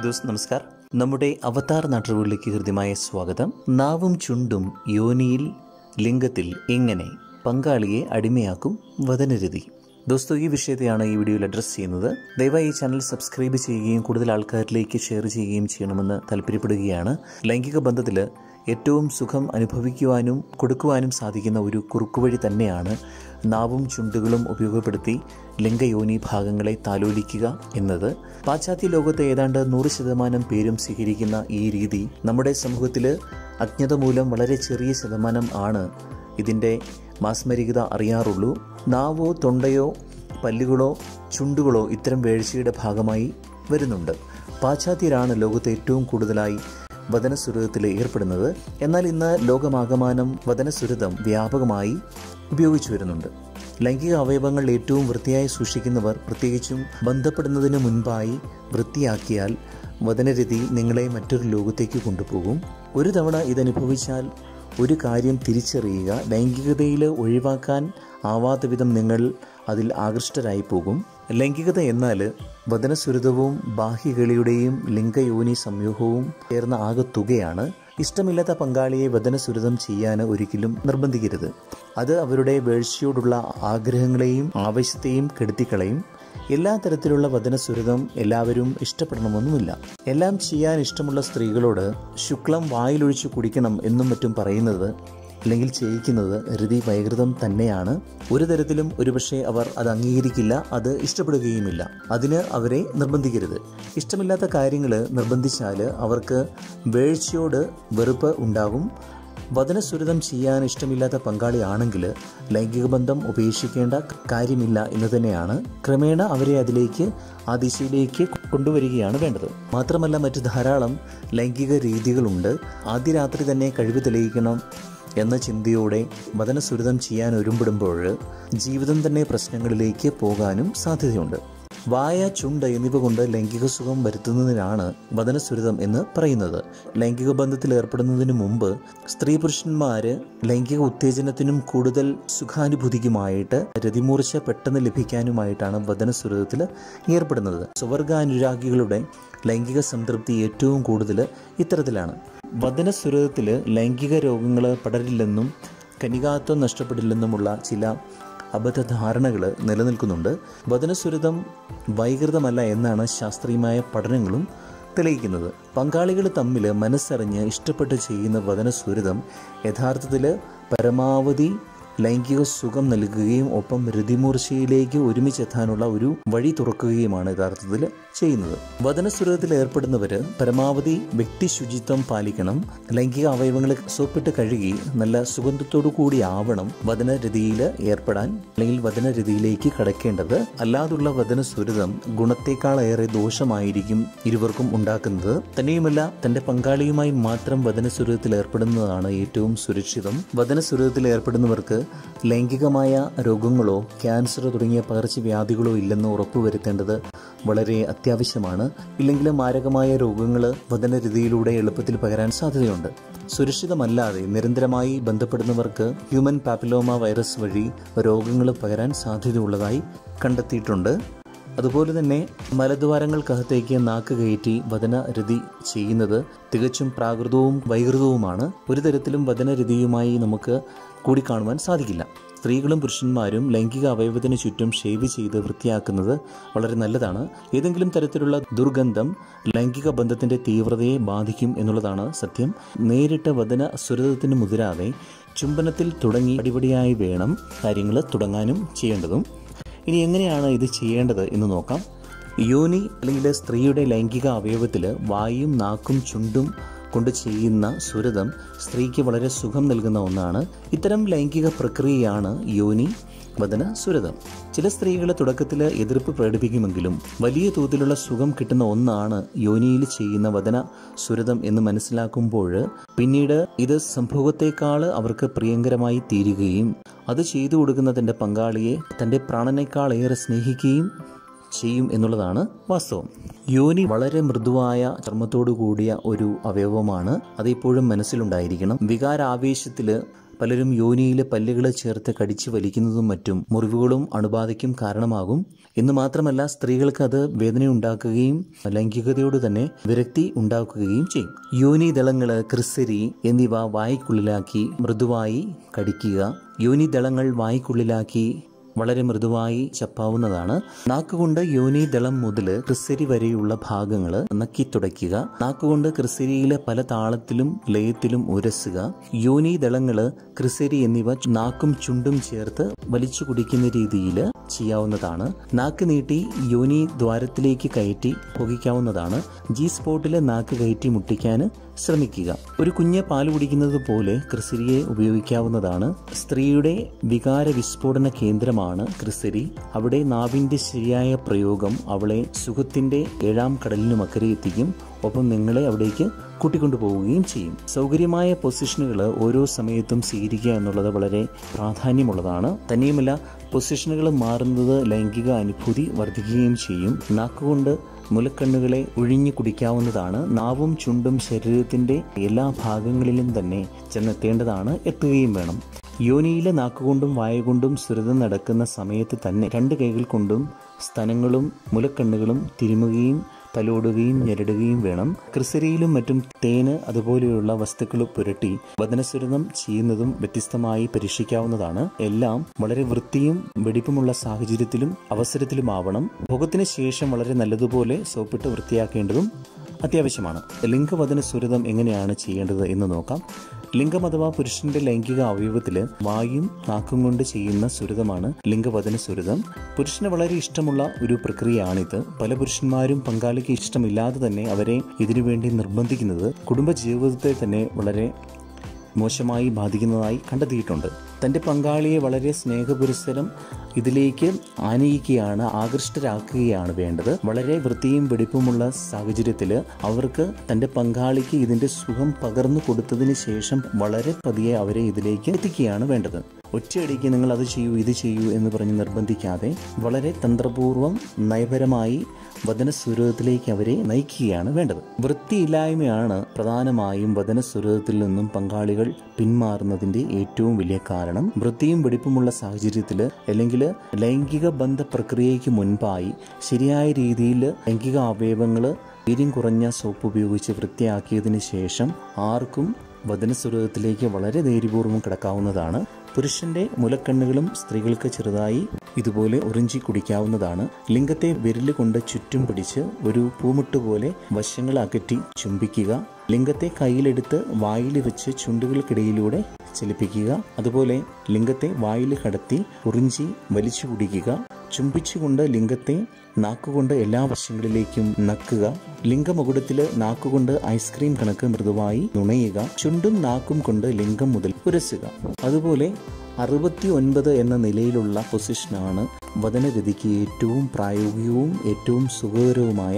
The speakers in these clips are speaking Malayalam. ഹായ് ദോസ് നമസ്കാരം. നമ്മുടെ അവതാർ നാട്ടുകളിലേക്ക് ഹൃദ്യമായ സ്വാഗതം. നാവും ചുണ്ടും യോനിയിൽ ലിംഗത്തിൽ എങ്ങനെ പങ്കാളിയെ അടിമയാക്കും വചനരീതി. ദോസ്തോ, ഈ വിഷയത്തെയാണ് ഈ വീഡിയോയിൽ അഡ്രസ്സ് ചെയ്യുന്നത്. ദയവായി ഈ ചാനൽ സബ്സ്ക്രൈബ് ചെയ്യുകയും കൂടുതൽ ആൾക്കാരിലേക്ക് ഷെയർ ചെയ്യുകയും ചെയ്യണമെന്ന് താല്പര്യപ്പെടുകയാണ്. ലൈംഗിക ബന്ധത്തിൽ ഏറ്റവും സുഖം അനുഭവിക്കുവാനും കൊടുക്കുവാനും സാധിക്കുന്ന ഒരു കുറുക്കുവഴി തന്നെയാണ് നാവും ചുണ്ടുകളും ഉപയോഗപ്പെടുത്തി ലിംഗയോനി ഭാഗങ്ങളെ താലോലിക്കുക എന്നത്. പാശ്ചാത്യ ലോകത്തെ ഏതാണ്ട് 100% പേരും സ്വീകരിക്കുന്ന ഈ രീതി നമ്മുടെ സമൂഹത്തിൽ അജ്ഞത മൂലം വളരെ ചെറിയ ശതമാനം ആണ് ഇതിൻ്റെ മാസ്മരികത അറിയാറുള്ളൂ. നാവോ തൊണ്ടയോ പല്ലുകളോ ചുണ്ടുകളോ ഇത്തരം വേഴ്ചയുടെ ഭാഗമായി വരുന്നുണ്ട്. പാശ്ചാത്യരാണ് ലോകത്തെ ഏറ്റവും കൂടുതലായി വചനസുരതത്തിൽ ഏർപ്പെടുന്നത്. എന്നാൽ ഇന്ന് ലോകമാകമാനം വചനസുരതം വ്യാപകമായി ഉപയോഗിച്ചു വരുന്നുണ്ട്. ലൈംഗിക അവയവങ്ങൾ ഏറ്റവും വൃത്തിയായി സൂക്ഷിക്കുന്നവർ പ്രത്യേകിച്ചും ബന്ധപ്പെടുന്നതിന് മുൻപായി വൃത്തിയാക്കിയാൽ വചനരീതി നിങ്ങളെ മറ്റൊരു ലോകത്തേക്ക് കൊണ്ടുപോകും. ഒരു തവണ ഇതനുഭവിച്ചാൽ ഒരു കാര്യം തിരിച്ചറിയുക, ലൈംഗികതയിൽ ഒഴിവാക്കാൻ ആവാത്ത വിധം നിങ്ങൾ അതിൽ ആകൃഷ്ടരായി പോകും. ലൈംഗികത എന്നാൽ വചനസുരതവും ബാഹ്യകളിയുടെയും ലിംഗയോനി സംയോഗവും ചേർന്ന ആകെത്തുകയാണ്. ഇഷ്ടമില്ലാത്ത പങ്കാളിയെ വചനസുരതം ചെയ്യാൻ ഒരിക്കലും നിർബന്ധിക്കരുത്. അത് അവരുടെ വേഴ്ചയോടുള്ള ആഗ്രഹങ്ങളെയും ആവശ്യത്തെയും കെടുത്തിക്കളയും. എല്ലാ തരത്തിലുള്ള വചനസുരതം എല്ലാവരും ഇഷ്ടപ്പെടണമെന്നുമില്ല. എല്ലാം ചെയ്യാൻ ഇഷ്ടമുള്ള സ്ത്രീകളോട് ശുക്ലം വായിലൊഴിച്ച് കുടിക്കണം എന്നും മറ്റും പറയുന്നത് അല്ലെങ്കിൽ ചെയ്യിക്കുന്നത് ഹൃതി വൈകൃതം തന്നെയാണ്. ഒരു തരത്തിലും ഒരുപക്ഷെ അവർ അത് അംഗീകരിക്കില്ല, അത് ഇഷ്ടപ്പെടുകയുമില്ല. അതിന് അവരെ നിർബന്ധിക്കരുത്. ഇഷ്ടമില്ലാത്ത കാര്യങ്ങൾ നിർബന്ധിച്ചാൽ അവർക്ക് വേഴ്ചയോട് വെറുപ്പ് ഉണ്ടാകും. വചനസുരതം ചെയ്യാൻ ഇഷ്ടമില്ലാത്ത പങ്കാളിയാണെങ്കിൽ ലൈംഗിക ബന്ധം ഉപേക്ഷിക്കേണ്ട കാര്യമില്ല എന്ന് തന്നെയാണ്. ക്രമേണ അവരെ അതിലേക്ക് ആ ദിശയിലേക്ക് കൊണ്ടുവരികയാണ് വേണ്ടത്. മാത്രമല്ല മറ്റ് ധാരാളം ലൈംഗിക രീതികളുണ്ട്. ആദ്യ രാത്രി തന്നെ കഴിവ് തെളിയിക്കണം എന്ന ചിന്തയോടെ വചനസുരതം ചെയ്യാൻ ഒരുമ്പെടുമ്പോൾ ജീവിതം തന്നെ പ്രശ്നങ്ങളിലേക്ക് പോകാനും സാധ്യതയുണ്ട്. വായ ചുണ്ട് എന്നിവ കൊണ്ട് ലൈംഗിക സുഖം വരുത്തുന്നതിനാണ് വചനസുരതം എന്ന് പറയുന്നത്. ലൈംഗിക ബന്ധത്തിൽ ഏർപ്പെടുന്നതിന് മുമ്പ് സ്ത്രീ പുരുഷന്മാർ ലൈംഗിക ഉത്തേജനത്തിനും കൂടുതൽ സുഖാനുഭൂതിക്കുമായിട്ട് രതിമൂർച്ച പെട്ടെന്ന് ലഭിക്കാനുമായിട്ടാണ് വചനസുരതത്തിൽ ഏർപ്പെടുന്നത്. സ്വവർഗാനുരാഗികളുടെ ലൈംഗിക സംതൃപ്തി ഏറ്റവും കൂടുതൽ ഇത്തരത്തിലാണ്. വചനസുരതത്തിൽ ലൈംഗിക രോഗങ്ങൾ പടരില്ലെന്നും കന്യകാത്വം നഷ്ടപ്പെടില്ലെന്നുമുള്ള ചില അബദ്ധധാരണകൾ നിലനിൽക്കുന്നുണ്ട്. വചനസുരതം വൈകൃതമല്ല എന്നാണ് ശാസ്ത്രീയമായ പഠനങ്ങളും തെളിയിക്കുന്നത്. പങ്കാളികൾ തമ്മിൽ മനസ്സറിഞ്ഞ് ഇഷ്ടപ്പെട്ട് ചെയ്യുന്ന വചനസുരതം യഥാർത്ഥത്തിൽ പരമാവധി ലൈംഗിക സുഖം നൽകുകയും ഒപ്പം രതിമൂർച്ചയിലേക്ക് ഒരുമിച്ചെത്താനുള്ള ഒരു വഴി തുറക്കുകയുമാണ് യഥാർത്ഥത്തിൽ ചെയ്യുന്നത്. വചനസുരതത്തിൽ ഏർപ്പെടുന്നവർ പരമാവധി വ്യക്തി ശുചിത്വം പാലിക്കണം. ലൈംഗിക അവയവങ്ങളെ സോപ്പിട്ട് കഴുകി നല്ല സുഗന്ധത്തോടു കൂടി ആവണം വചനരീതിയിൽ ഏർപ്പെടാൻ അല്ലെങ്കിൽ വചനരീതിയിലേക്ക് കടക്കേണ്ടത്. അല്ലാതുള്ള വചനസുരതം ഗുണത്തെക്കാളേറെ ദോഷമായിരിക്കും ഇരുവർക്കും ഉണ്ടാക്കുന്നത്. തന്നെയുമല്ല, തന്റെ പങ്കാളിയുമായി മാത്രം വചനസുരതത്തിൽ ഏർപ്പെടുന്നതാണ് ഏറ്റവും സുരക്ഷിതം. വചനസുരതത്തിൽ ഏർപ്പെടുന്നവർക്ക് ലൈംഗികമായ രോഗങ്ങളോ ക്യാൻസർ തുടങ്ങിയ പകർച്ചവ്യാധികളോ ഇല്ലെന്ന് ഉറപ്പുവരുത്തേണ്ടത് വളരെ അത്യാവശ്യമാണ്. ഇല്ലെങ്കിൽ മാരകമായ രോഗങ്ങൾ വചനരീതിയിലൂടെ എളുപ്പത്തിൽ പകരാൻ സാധ്യതയുണ്ട്. സുരക്ഷിതമല്ലാതെ നിരന്തരമായി ബന്ധപ്പെടുന്നവർക്ക് ഹ്യൂമൻ പാപ്പിലോമ വൈറസ് വഴി രോഗങ്ങൾ പകരാൻ സാധ്യതയുള്ളതായി കണ്ടെത്തിയിട്ടുണ്ട്. അതുപോലെ തന്നെ മലദ്വാരങ്ങൾക്കകത്തേക്ക് നാക്ക് കയറ്റി വചനരീതി ചെയ്യുന്നത് തികച്ചും പ്രാകൃതവും വൈകൃതവുമാണ്. ഒരു തരത്തിലും വചനരീതിയുമായി നമുക്ക് കൂടിക്കാണുവാൻ സാധിക്കില്ല. സ്ത്രീകളും പുരുഷന്മാരും ലൈംഗിക അവയവത്തിന് ചുറ്റും ഷേവ് ചെയ്ത് വൃത്തിയാക്കുന്നത് വളരെ നല്ലതാണ്. ഏതെങ്കിലും തരത്തിലുള്ള ദുർഗന്ധം ലൈംഗിക ബന്ധത്തിൻ്റെ തീവ്രതയെ ബാധിക്കും എന്നുള്ളതാണ് സത്യം. നേരിട്ട് വചനസുരതത്തിന് മുതിരാതെ ചുംബനത്തിൽ തുടങ്ങി അടിപടിയായി വേണം കാര്യങ്ങൾ തുടങ്ങാനും ചെയ്യേണ്ടതും. ഇനി എങ്ങനെയാണ് ഇത് ചെയ്യേണ്ടത് എന്ന് നോക്കാം. യോനി അല്ലെങ്കിൽ സ്ത്രീയുടെ ലൈംഗിക അവയവത്തിൽ വായും നാക്കും ചുണ്ടും കൊണ്ട് ചെയ്യുന്ന സുരതം സ്ത്രീക്ക് വളരെ സുഖം നൽകുന്ന ഒന്നാണ്. ഇത്തരം ലൈംഗിക പ്രക്രിയയാണ് യോനി വചന സുരതം. ചില സ്ത്രീകൾ തുടക്കത്തിൽ എതിർപ്പ് പ്രകടിപ്പിക്കുമെങ്കിലും വലിയ തോതിലുള്ള സുഖം കിട്ടുന്ന ഒന്നാണ് യോനിയിൽ ചെയ്യുന്ന വചന സുരതം എന്ന് മനസ്സിലാക്കുമ്പോൾ പിന്നീട് ഇത് സംഭവത്തെക്കാൾ അവർക്ക് പ്രിയങ്കരമായി തീരുകയും അത് ചെയ്തു കൊടുക്കുന്ന തൻ്റെ പങ്കാളിയെ തൻ്റെ പ്രാണനേക്കാൾ ഏറെ സ്നേഹിക്കുകയും ചെയ്യും എന്നുള്ളതാണ് വാസ്തവം. യോനി വളരെ മൃദുവായ ചർമ്മത്തോടു കൂടിയ ഒരു അവയവമാണ്. അതിപ്പോഴും മനസ്സിലുണ്ടായിരിക്കണം. വികാരാവേശത്തിൽ പലരും യോനിയിലെ പല്ലുകൾ ചേർത്ത് കടിച്ചു വലിക്കുന്നതും മറ്റും മുറിവുകളും അണുബാധയ്ക്കും കാരണമാകും. എന്ന് മാത്രമല്ല സ്ത്രീകൾക്ക് അത് വേദനയുണ്ടാക്കുകയും ലൈംഗികതയോട് തന്നെ വിരക്തി ഉണ്ടാക്കുകയും ചെയ്യും. യോനി ദളങ്ങൾ ക്രിസരി എന്നിവ വായ്ക്കുള്ളിലാക്കി മൃദുവായി കടിക്കുക. യോനി ദളങ്ങൾ വായ്ക്കുള്ളിലാക്കി വളരെ മൃദുവായി ചപ്പാവുന്നതാണ്. നാക്കുകൊണ്ട് യോനി ദളം മുതൽ ക്രിസരി വരെയുള്ള ഭാഗങ്ങൾ നക്കി തുടയ്ക്കുക. നാക്കുകൊണ്ട് ക്രിസരിയിലെ പല താളത്തിലും ലയത്തിലും ഉരസുക. യോനി ദളങ്ങൾ ക്രിസരി എന്നിവ നാക്കും ചുണ്ടും ചേർത്ത് വലിച്ചു കുടിക്കുന്ന രീതിയിൽ ചെയ്യാവുന്നതാണ്. നാക്ക് നീട്ടി യോനി ദ്വാരത്തിലേക്ക് കയറ്റി പൊകിക്കാവുന്നതാണ്. ജി സ്പോട്ടിലെ നാക്ക് കയറ്റി മുട്ടിക്കാൻ ശ്രമിക്കുക. ഒരു കുഞ്ഞ് പാൽ കുടിക്കുന്നത് പോലെ ക്രിസരിയെ ഉപയോഗിക്കാവുന്നതാണ്. സ്ത്രീയുടെ വികാര വിസ്ഫോടന കേന്ദ്രമാണ് ക്രിസരി. അവിടെ നാവിൻ്റെ ശരിയായ പ്രയോഗം അവളെ സുഖത്തിൻ്റെ 7ാം കടലിനുമക്കരെ എത്തിക്കും. ഒപ്പം നിങ്ങളെ അവിടേക്ക് കൂട്ടിക്കൊണ്ടുപോവുകയും ചെയ്യും. സൗകര്യമായ പൊസിഷനുകൾ ഓരോ സമയത്തും സ്വീകരിക്കുക എന്നുള്ളത് വളരെ പ്രാധാന്യമുള്ളതാണ്. തന്നെയുമല്ല പൊസിഷനുകൾ മാറുന്നത് ലൈംഗിക അനുഭൂതി വർദ്ധിക്കുകയും ചെയ്യും. നാക്കുകൊണ്ട് മുലക്കണ്ണുകളെ ഒഴിഞ്ഞു കുടിക്കാവുന്നതാണ്. നാവും ചുണ്ടും ശരീരത്തിൻ്റെ എല്ലാ ഭാഗങ്ങളിലും തന്നെ ചെന്നെത്തേണ്ടതാണ്, എത്തുകയും വേണം. യോനിയിലെ നാക്കുകൊണ്ടും വായകൊണ്ടും സുരത നടക്കുന്ന സമയത്ത് തന്നെ രണ്ട് കൈകൾ കൊണ്ടും സ്തനങ്ങളും മുലക്കണ്ണുകളും തിരുമുകയും തലോടുകയും ഞെരടുകയും വേണം. ക്രിസരിയിലും മറ്റും തേന് അതുപോലെയുള്ള വസ്തുക്കൾ പുരട്ടി വദനസുരതം ചെയ്യുന്നതും വ്യത്യസ്തമായി പരീക്ഷിക്കാവുന്നതാണ്. എല്ലാം വളരെ വൃത്തിയും വെടിപ്പുമുള്ള സാഹചര്യത്തിലും അവസരത്തിലുമാവണം. ഭോഗത്തിന് ശേഷം വളരെ നല്ലതുപോലെ സോപ്പിട്ട് വൃത്തിയാക്കേണ്ടതും അത്യാവശ്യമാണ്. ലിംഗവദനസുരതം എങ്ങനെയാണ് ചെയ്യേണ്ടത് എന്ന് നോക്കാം. ലിംഗം അഥവാ പുരുഷന്റെ ലൈംഗിക അവയവത്തിൽ വായും നാക്കും കൊണ്ട് ചെയ്യുന്ന സുരതമാണ് ലിംഗവദന സുരതം. പുരുഷന് വളരെ ഇഷ്ടമുള്ള ഒരു പ്രക്രിയയാണിത്. പല പുരുഷന്മാരും പങ്കാളിക്ക് ഇഷ്ടമില്ലാതെ തന്നെ അവരെ ഇതിനുവേണ്ടി നിർബന്ധിക്കുന്നത് കുടുംബ ജീവിതത്തെ തന്നെ വളരെ മോശമായി ബാധിക്കുന്നതായി കണ്ടെത്തിയിട്ടുണ്ട്. തൻ്റെ പങ്കാളിയെ വളരെ സ്നേഹപുരസ്സരം ഇതിലേക്ക് ആനയിക്കുകയാണ്, ആകൃഷ്ടരാക്കുകയാണ് വേണ്ടത്. വളരെ വൃത്തിയും വെടിപ്പുമുള്ള സാഹചര്യത്തിൽ അവർക്ക് തൻ്റെ പങ്കാളിക്ക് ഇതിൻ്റെ സുഖം പകർന്നു കൊടുത്തതിന് ശേഷം വളരെ പതിയെ അവരെ ഇതിലേക്ക് എത്തിക്കുകയാണ് വേണ്ടത്. ഒറ്റയടിക്ക് നിങ്ങൾ അത് ചെയ്യൂ ഇത് ചെയ്യൂ എന്ന് പറഞ്ഞ് നിർബന്ധിക്കാതെ വളരെ തന്ത്രപൂർവ്വം നയപരമായി വദനസുരതത്തിലേക്ക് അവരെ നയിക്കുകയാണ് വേണ്ടത്. വൃത്തിയില്ലായ്മയാണ് പ്രധാനമായും വദനസുരതത്തിൽ നിന്നും പങ്കാളികൾ പിന്മാറുന്നതിൻ്റെ ഏറ്റവും വലിയ കാരണം. വൃത്തിയും വെടിപ്പുമുള്ള സാഹചര്യത്തിൽ അല്ലെങ്കിൽ ലൈംഗിക ബന്ധ പ്രക്രിയയ്ക്ക് മുൻപായി ശരിയായ രീതിയിൽ ലൈംഗിക അവയവങ്ങൾ വീര്യം കുറഞ്ഞ സോപ്പ് ഉപയോഗിച്ച് വൃത്തിയാക്കിയതിന് ശേഷം ആർക്കും വദനസുരതത്തിലേക്ക് വളരെ ധൈര്യപൂർവ്വം കിടക്കാവുന്നതാണ്. പുരുഷന്റെ മുലക്കണ്ണുകളും സ്ത്രീകൾക്ക് ചെറുതായി ഇതുപോലെ ഉറിഞ്ചി കുടിക്കാവുന്നതാണ്. ലിംഗത്തെ വിരല് കൊണ്ട് ചുറ്റും പിടിച്ച് ഒരു പൂമുട്ടുപോലെ വശങ്ങൾ അകറ്റി ചുംബിക്കുക. ലിംഗത്തെ കയ്യിലെടുത്ത് വായിൽ വെച്ച് ചുണ്ടുകൾക്കിടയിലൂടെ ചലിപ്പിക്കുക. അതുപോലെ ലിംഗത്തെ വായിൽ കടത്തി ഉറിഞ്ചി വലിച്ചു കുടിക്കുക. ചുംബിച്ചുകൊണ്ട് ലിംഗത്തെ നാക്കുകൊണ്ട് എല്ലാ വശങ്ങളിലേക്കും നക്കുക. ലിംഗമുകുടത്തിൽ നാക്കുകൊണ്ട് ഐസ്ക്രീം കണക്ക് മൃദുവായി നുണയുക. ചുണ്ടും നാക്കും കൊണ്ട് ലിംഗം മുതൽ ഉരസുക. അതുപോലെ 69 എന്ന നിലയിലുള്ള പൊസിഷനാണ് വദനഗതിക്ക് ഏറ്റവും പ്രായോഗികവും ഏറ്റവും സുഖകരവുമായ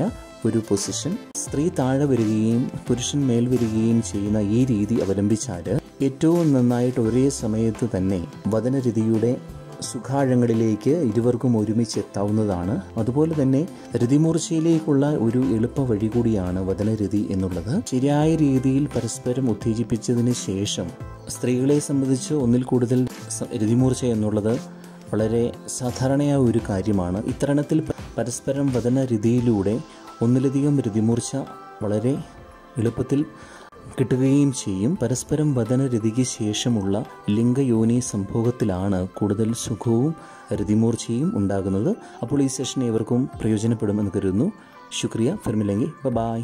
ഒരു പൊസിഷൻ. സ്ത്രീ താഴെ വരികയും പുരുഷൻ മേൽ വരികയും ചെയ്യുന്ന ഈ രീതി അവലംബിച്ചാൽ ഏറ്റവും നന്നായിട്ട് ഒരേ സമയത്ത് തന്നെ വദനരതിയുടെ സുഖാഴങ്ങളിലേക്ക് ഇരുവർക്കും ഒരുമിച്ച് എത്താവുന്നതാണ്. അതുപോലെ തന്നെ രതിമൂർച്ചയിലേക്കുള്ള ഒരു എളുപ്പ വഴി കൂടിയാണ് വദനരതി എന്നുള്ളത്. ശരിയായ രീതിയിൽ പരസ്പരം ഉത്തേജിപ്പിച്ചതിന് ശേഷം സ്ത്രീകളെ സംബന്ധിച്ച് ഒന്നിൽ കൂടുതൽ രതിമൂർച്ച എന്നുള്ളത് വളരെ സാധാരണയായ ഒരു കാര്യമാണ്. ഇത്തരണത്തിൽ പരസ്പരം വദനരതിയിലൂടെ ഒന്നിലധികം രതിമൂർച്ച വളരെ എളുപ്പത്തിൽ കിട്ടുകയും ചെയ്യും. പരസ്പരം വദനരതിക്ക് ശേഷമുള്ള ലിംഗയോനി സംഭോഗത്തിലാണ് കൂടുതൽ സുഖവും രതിമൂർച്ചയും ഉണ്ടാകുന്നത്. അപ്പോൾ ഈ സെഷൻ ഏവർക്കും പ്രയോജനപ്പെടുമെന്ന് കരുതുന്നു. ശുക്രിയ ഫിർമിലെങ്കിൽ ബൈ.